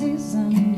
season.